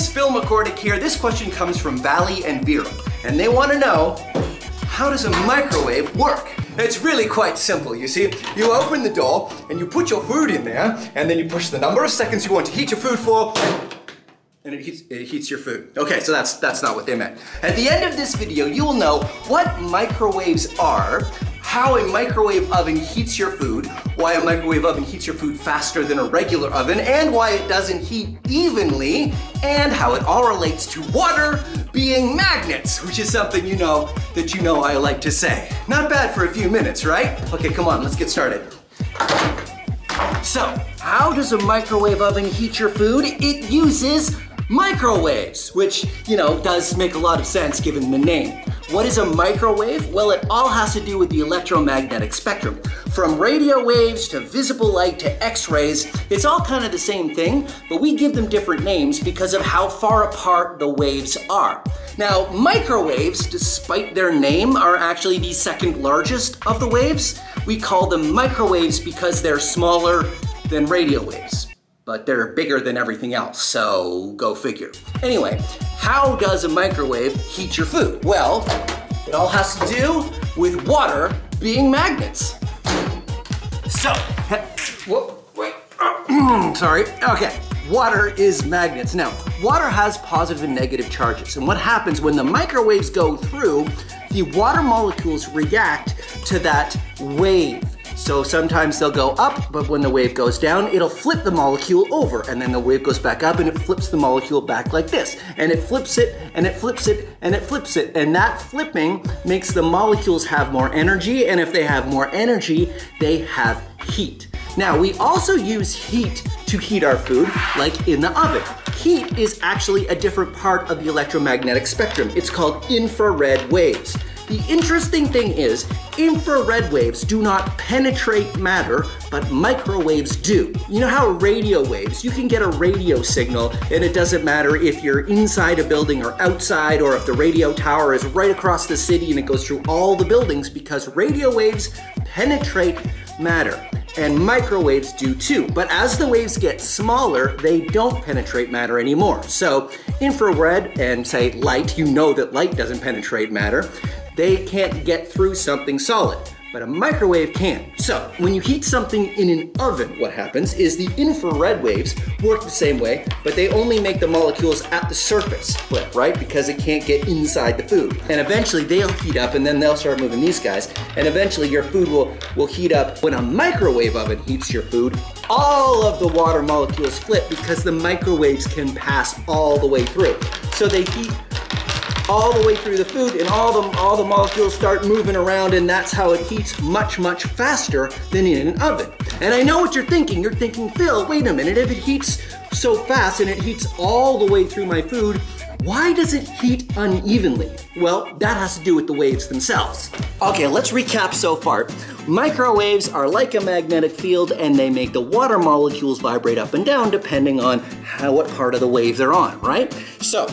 is Phil McCordic here. This question comes from Valley and Vera, and they want to know, how does a microwave work? It's really quite simple, you see. You open the door, and you put your food in there, and then you push the number of seconds you want to heat your food for, and it heats your food. Okay, so that's not what they meant. At the end of this video, you will know what microwaves are, how a microwave oven heats your food, why a microwave oven heats your food faster than a regular oven, and why it doesn't heat evenly, and how it all relates to water being magnets, which is something you know I like to say. Not bad for a few minutes, right? Okay, come on, let's get started. So, how does a microwave oven heat your food? It uses microwaves, which, you know, does make a lot of sense given the name. What is a microwave? Well, it all has to do with the electromagnetic spectrum. From radio waves to visible light to X-rays, it's all kind of the same thing, but we give them different names because of how far apart the waves are. Now, microwaves, despite their name, are actually the second largest of the waves. We call them microwaves because they're smaller than radio waves, but they're bigger than everything else, so go figure. Anyway, how does a microwave heat your food? Well, it all has to do with water being magnets. So, okay, water is magnets. Now, water has positive and negative charges, and what happens when the microwaves go through, the water molecules react to that wave. So sometimes they'll go up, but when the wave goes down, it'll flip the molecule over, and then the wave goes back up and it flips the molecule back like this. And it flips it, and it flips it, and it flips it. And that flipping makes the molecules have more energy, and if they have more energy, they have heat. Now, we also use heat to heat our food, like in the oven. Heat is actually a different part of the electromagnetic spectrum. It's called infrared waves. The interesting thing is, infrared waves do not penetrate matter, but microwaves do. You know how radio waves, you can get a radio signal and it doesn't matter if you're inside a building or outside, or if the radio tower is right across the city and it goes through all the buildings, because radio waves penetrate matter. And microwaves do too. But as the waves get smaller, they don't penetrate matter anymore. So infrared and, say, light, you know that light doesn't penetrate matter. They can't get through something solid, but a microwave can. So when you heat something in an oven, what happens is the infrared waves work the same way, but they only make the molecules at the surface flip, right? Because it can't get inside the food. And eventually they'll heat up and then they'll start moving these guys. And eventually your food will heat up. When a microwave oven heats your food, all of the water molecules flip because the microwaves can pass all the way through. So they heat all the way through the food, and all the molecules start moving around, and that's how it heats much, much faster than in an oven. And I know what you're thinking. You're thinking, Phil, wait a minute, if it heats so fast and it heats all the way through my food, why does it heat unevenly? Well, that has to do with the waves themselves. Okay, let's recap so far. Microwaves are like a magnetic field, and they make the water molecules vibrate up and down depending on what part of the wave they're on, right? So,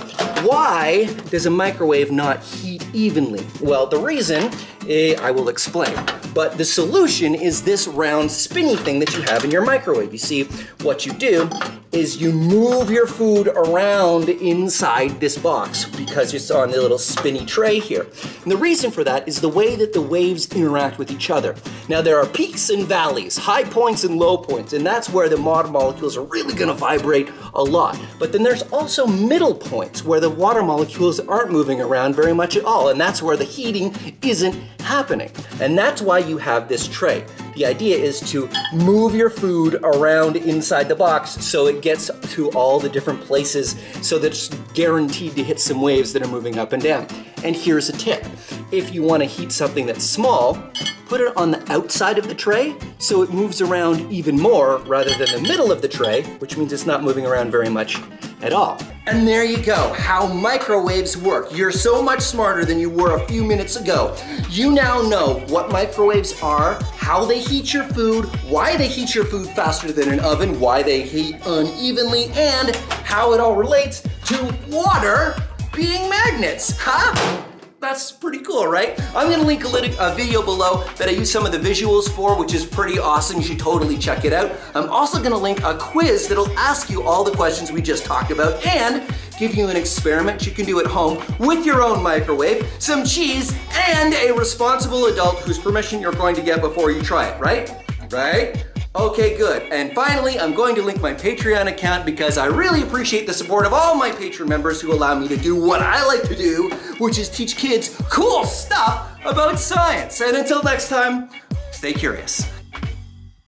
why does a microwave not heat evenly? Well, the reason, I will explain. But the solution is this round spinny thing that you have in your microwave. You see, what you do is you move your food around inside this box because it's on the little spinny tray here. And the reason for that is the way that the waves interact with each other. Now, there are peaks and valleys, high points and low points, and that's where the water molecules are really gonna vibrate a lot. But then there's also middle points where the water molecules aren't moving around very much at all, and that's where the heating isn't happening. And that's why you have this tray. The idea is to move your food around inside the box so it gets to all the different places so that it's guaranteed to hit some waves that are moving up and down. And here's a tip. If you want to heat something that's small, put it on the outside of the tray so it moves around even more rather than the middle of the tray, which means it's not moving around very much at all. And there you go, how microwaves work. You're so much smarter than you were a few minutes ago. You now know what microwaves are, how they heat your food, why they heat your food faster than an oven, why they heat unevenly, and how it all relates to water being magnets, huh? that's pretty cool, right? I'm gonna link a video below that I use some of the visuals for, which is pretty awesome. You should totally check it out. I'm also gonna link a quiz that'll ask you all the questions we just talked about and give you an experiment you can do at home with your own microwave, some cheese, and a responsible adult whose permission you're going to get before you try it, right? Right? Okay, good. And finally, I'm going to link my Patreon account because I really appreciate the support of all my Patreon members who allow me to do what I like to do, which is teach kids cool stuff about science. And until next time, stay curious.